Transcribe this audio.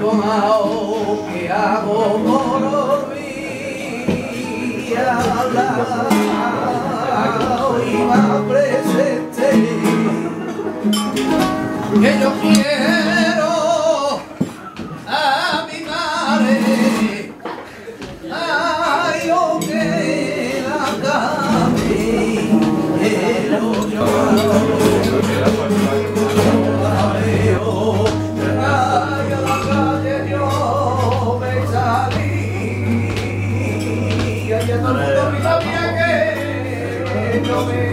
tomado que hago por mí hablado y más presente que yo quiero a mi madre, ay yo que la camino yo. Yo me